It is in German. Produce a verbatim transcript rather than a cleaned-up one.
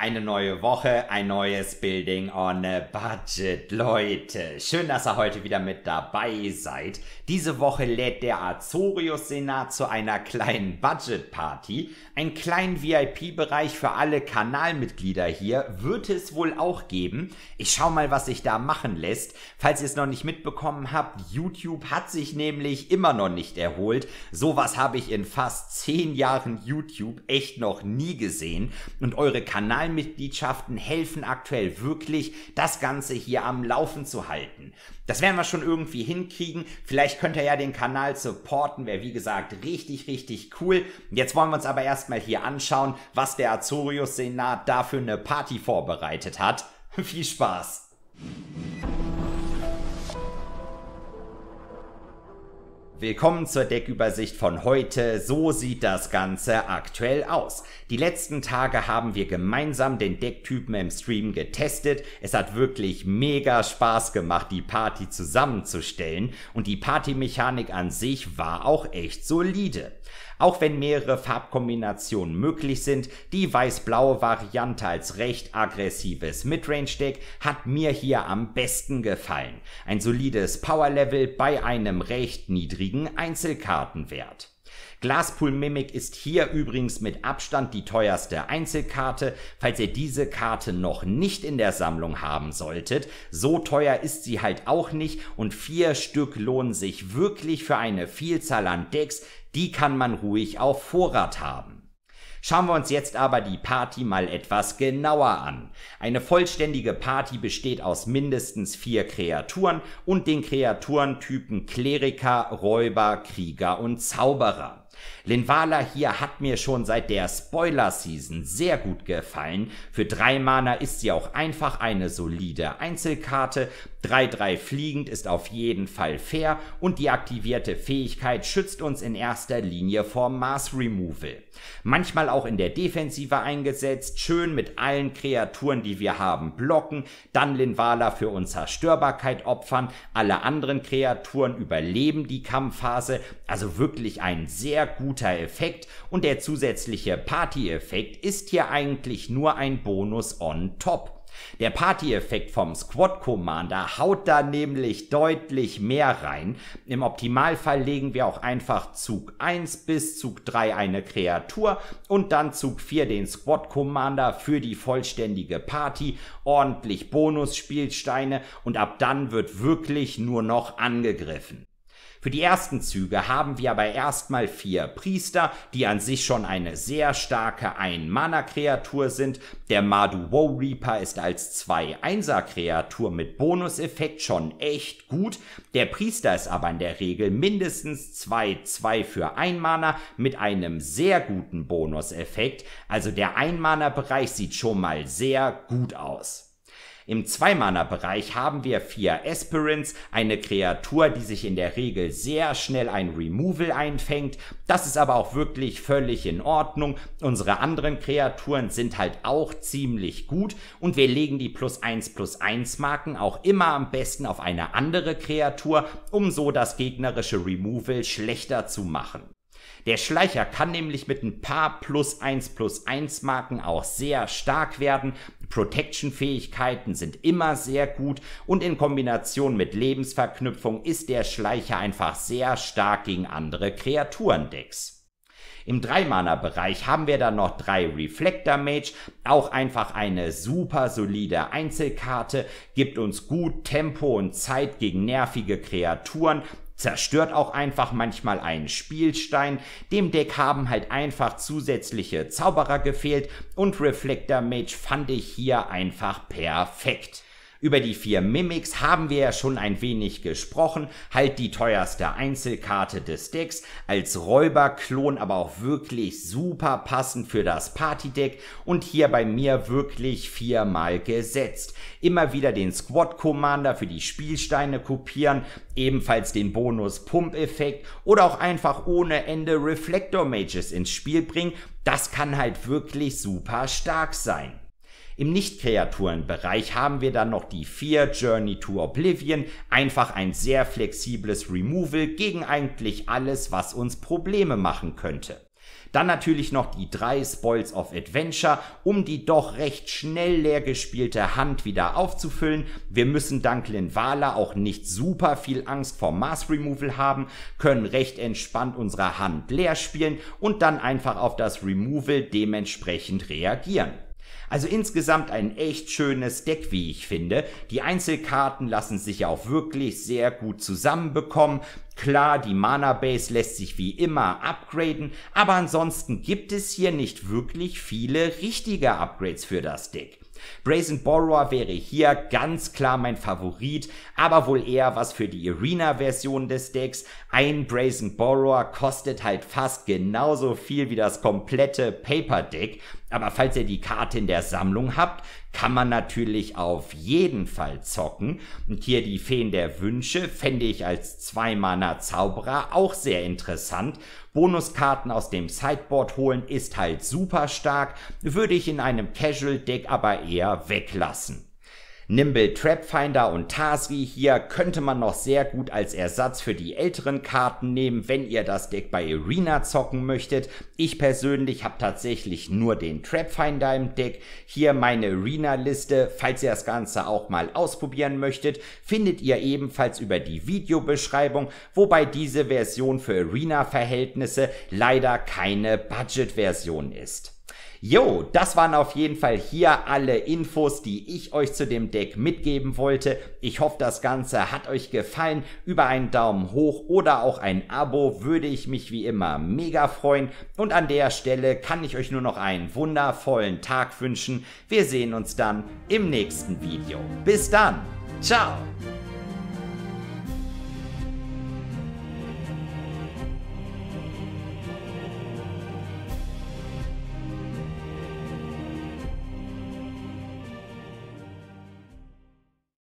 Eine neue Woche, ein neues Building on a Budget, Leute. Schön, dass ihr heute wieder mit dabei seid. Diese Woche lädt der Azorius-Senat zu einer kleinen Budget-Party. Einen kleinen V I P-Bereich für alle Kanalmitglieder hier wird es wohl auch geben. Ich schau mal, was sich da machen lässt. Falls ihr es noch nicht mitbekommen habt, YouTube hat sich nämlich immer noch nicht erholt. Sowas habe ich in fast zehn Jahren YouTube echt noch nie gesehen. Und eure Kanalmitglieder Mitgliedschaften helfen aktuell wirklich, das Ganze hier am Laufen zu halten. Das werden wir schon irgendwie hinkriegen. Vielleicht könnt ihr ja den Kanal supporten, wäre wie gesagt richtig, richtig cool. Jetzt wollen wir uns aber erstmal hier anschauen, was der Azorius-Senat da für eine Party vorbereitet hat. Viel Spaß! Willkommen zur Deckübersicht von heute. So sieht das Ganze aktuell aus. Die letzten Tage haben wir gemeinsam den Decktypen im Stream getestet. Es hat wirklich mega Spaß gemacht, die Party zusammenzustellen, und die Partymechanik an sich war auch echt solide. Auch wenn mehrere Farbkombinationen möglich sind, die weiß-blaue Variante als recht aggressives Midrange-Deck hat mir hier am besten gefallen. Ein solides Power-Level bei einem recht niedrigen Einzelkartenwert. Glasspool Mimic ist hier übrigens mit Abstand die teuerste Einzelkarte, falls ihr diese Karte noch nicht in der Sammlung haben solltet. So teuer ist sie halt auch nicht, und vier Stück lohnen sich wirklich für eine Vielzahl an Decks. Die kann man ruhig auf Vorrat haben. Schauen wir uns jetzt aber die Party mal etwas genauer an. Eine vollständige Party besteht aus mindestens vier Kreaturen und den Kreaturentypen Kleriker, Räuber, Krieger und Zauberer. Linvala hier hat mir schon seit der Spoiler-Season sehr gut gefallen. Für drei Mana ist sie auch einfach eine solide Einzelkarte. drei drei fliegend ist auf jeden Fall fair, und die aktivierte Fähigkeit schützt uns in erster Linie vor Mass Removal. Manchmal auch in der Defensive eingesetzt, schön mit allen Kreaturen, die wir haben, blocken, dann Linvala für Unzerstörbarkeit opfern, alle anderen Kreaturen überleben die Kampfphase, also wirklich ein sehr guter Effekt, und der zusätzliche Party-Effekt ist hier eigentlich nur ein Bonus on top. Der Party-Effekt vom Squad-Commander haut da nämlich deutlich mehr rein. Im Optimalfall legen wir auch einfach Zug eins bis Zug drei eine Kreatur und dann Zug vier den Squad-Commander für die vollständige Party, ordentlich Bonusspielsteine, und ab dann wird wirklich nur noch angegriffen. Für die ersten Züge haben wir aber erstmal vier Priester, die an sich schon eine sehr starke Ein-Mana-Kreatur sind. Der Madu Woe Reaper ist als zwei Einser-Kreatur mit Bonuseffekt schon echt gut. Der Priester ist aber in der Regel mindestens zwei zwei für ein Mana mit einem sehr guten Bonuseffekt. Also der ein Mana-Bereich sieht schon mal sehr gut aus. Im zwei Mana-Bereich haben wir vier Aspirants, eine Kreatur, die sich in der Regel sehr schnell ein Removal einfängt. Das ist aber auch wirklich völlig in Ordnung. Unsere anderen Kreaturen sind halt auch ziemlich gut, und wir legen die plus eins plus eins Marken auch immer am besten auf eine andere Kreatur, um so das gegnerische Removal schlechter zu machen. Der Schleicher kann nämlich mit ein paar plus eins plus eins Marken auch sehr stark werden. Protection-Fähigkeiten sind immer sehr gut, und in Kombination mit Lebensverknüpfung ist der Schleicher einfach sehr stark gegen andere Kreaturendecks. Im drei Mana-Bereich haben wir dann noch drei Reflector-Mage, auch einfach eine super solide Einzelkarte, gibt uns gut Tempo und Zeit gegen nervige Kreaturen, zerstört auch einfach manchmal einen Spielstein. Dem Deck haben halt einfach zusätzliche Zauberer gefehlt, und Reflector-Mage fand ich hier einfach perfekt. Über die vier Mimics haben wir ja schon ein wenig gesprochen, halt die teuerste Einzelkarte des Decks, als Räuberklon aber auch wirklich super passend für das Partydeck, und hier bei mir wirklich viermal gesetzt. Immer wieder den Squad-Commander für die Spielsteine kopieren, ebenfalls den Bonus-Pump-Effekt oder auch einfach ohne Ende Reflector-Mages ins Spiel bringen. Das kann halt wirklich super stark sein. Im Nicht-Kreaturen-Bereich haben wir dann noch die vier Journey to Oblivion, einfach ein sehr flexibles Removal gegen eigentlich alles, was uns Probleme machen könnte. Dann natürlich noch die drei Spoils of Adventure, um die doch recht schnell leer gespielte Hand wieder aufzufüllen. Wir müssen dank Linvala auch nicht super viel Angst vor Mass Removal haben, können recht entspannt unsere Hand leer spielen und dann einfach auf das Removal dementsprechend reagieren. Also insgesamt ein echt schönes Deck, wie ich finde. Die Einzelkarten lassen sich auch wirklich sehr gut zusammenbekommen. Klar, die Mana-Base lässt sich wie immer upgraden, aber ansonsten gibt es hier nicht wirklich viele richtige Upgrades für das Deck. Brazen Borrower wäre hier ganz klar mein Favorit, aber wohl eher was für die Arena-Version des Decks. Ein Brazen Borrower kostet halt fast genauso viel wie das komplette Paper-Deck, aber falls ihr die Karte in der Sammlung habt, kann man natürlich auf jeden Fall zocken. Und hier die Feen der Wünsche fände ich als zwei Mana Zauberer auch sehr interessant. Bonuskarten aus dem Sideboard holen ist halt super stark, würde ich in einem Casual-Deck aber eher weglassen. Nimble Trapfinder und Tarsvi hier könnte man noch sehr gut als Ersatz für die älteren Karten nehmen, wenn ihr das Deck bei Arena zocken möchtet. Ich persönlich habe tatsächlich nur den Trapfinder im Deck. Hier meine Arena-Liste, falls ihr das Ganze auch mal ausprobieren möchtet, findet ihr ebenfalls über die Videobeschreibung, wobei diese Version für Arena-Verhältnisse leider keine Budget-Version ist. Jo, das waren auf jeden Fall hier alle Infos, die ich euch zu dem Deck mitgeben wollte. Ich hoffe, das Ganze hat euch gefallen. Über einen Daumen hoch oder auch ein Abo würde ich mich wie immer mega freuen. Und an der Stelle kann ich euch nur noch einen wundervollen Tag wünschen. Wir sehen uns dann im nächsten Video. Bis dann. Ciao.